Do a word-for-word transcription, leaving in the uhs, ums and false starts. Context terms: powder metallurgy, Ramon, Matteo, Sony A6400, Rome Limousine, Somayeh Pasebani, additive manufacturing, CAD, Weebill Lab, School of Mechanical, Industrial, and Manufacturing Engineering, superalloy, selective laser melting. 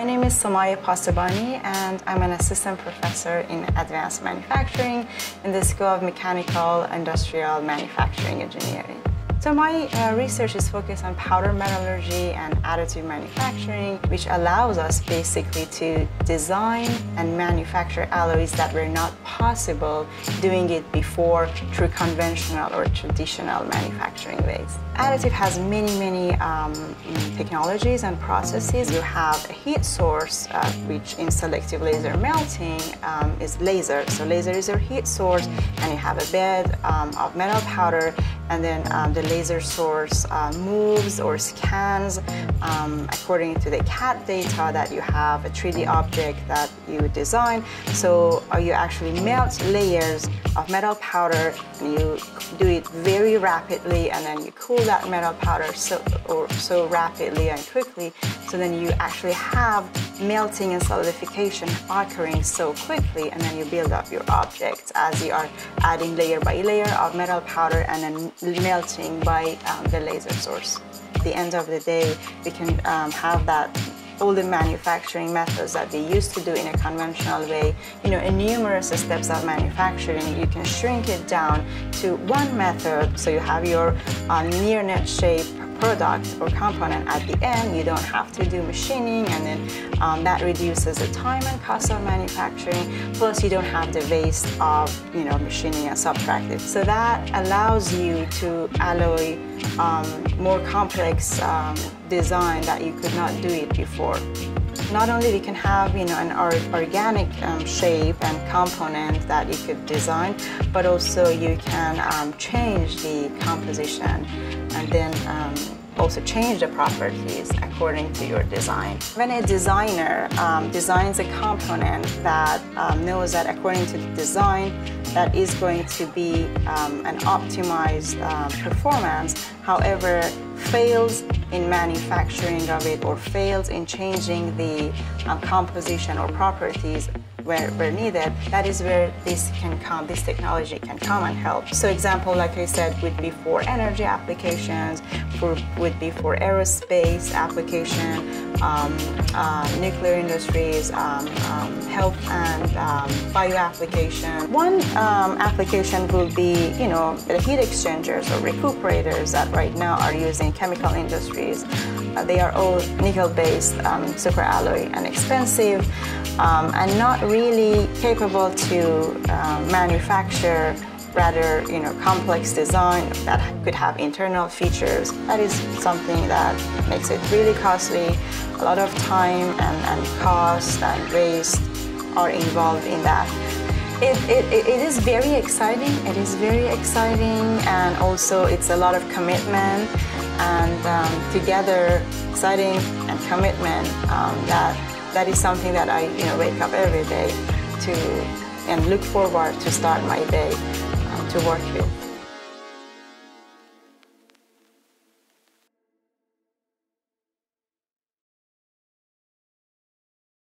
My name is Somayeh Pasebani, and I'm an assistant professor in advanced manufacturing in the School of Mechanical, Industrial, and Manufacturing Engineering. So my uh, research is focused on powder metallurgy and additive manufacturing, which allows us basically to design and manufacture alloys that were not possible doing it before through conventional or traditional manufacturing ways. Additive has many, many um, technologies and processes. You have a heat source, uh, which in selective laser melting um, is laser. So laser is your heat source, and you have a bed um, of metal powder, and then um, the laser source uh, moves or scans um, according to the C A D data that you have, a three D object that you design. So uh, you actually melt layers of metal powder, and you do it very rapidly, and then you cool that metal powder so, or so rapidly and quickly, so then you actually have melting and solidification occurring so quickly, and then you build up your objects as you are adding layer by layer of metal powder and then melting by um, the laser source. At the end of the day, we can um, have that all the manufacturing methods that we used to do in a conventional way, you know, in numerous steps of manufacturing, you can shrink it down to one method. So you have your uh, near net shape product or component at the end. You don't have to do machining, and then um, that reduces the time and cost of manufacturing, plus you don't have the waste of, you know, machining and subtractive. So that allows you to alloy um, more complex um, design that you could not do it before. Not only we can have, you know, an organic um, shape and component that you could design, but also you can um, change the composition, and then um, also change the properties according to your design. When a designer um, designs a component that um, knows that according to the design that is going to be um, an optimized uh, performance, however fails in manufacturing of it or fails in changing the uh, composition or properties where, where needed, that is where this can come, this technology can come and help. So example, like I said, would be for energy applications, for, would be for aerospace application, um, uh, nuclear industries, um, um, health and um, bio application. One um, application will be, you know, the heat exchangers or recuperators that right now are used in chemical industries. Uh, they are all nickel-based, um, superalloy and expensive, um, and not really capable to uh, manufacture rather, you know, complex design that could have internal features. That is something that makes it really costly. A lot of time and, and cost and waste are involved in that. It, it, it is very exciting. It is very exciting, and also it's a lot of commitment, and um, together, exciting and commitment, um, that that is something that I, you know, wake up every day to and look forward to start my day um, to work with.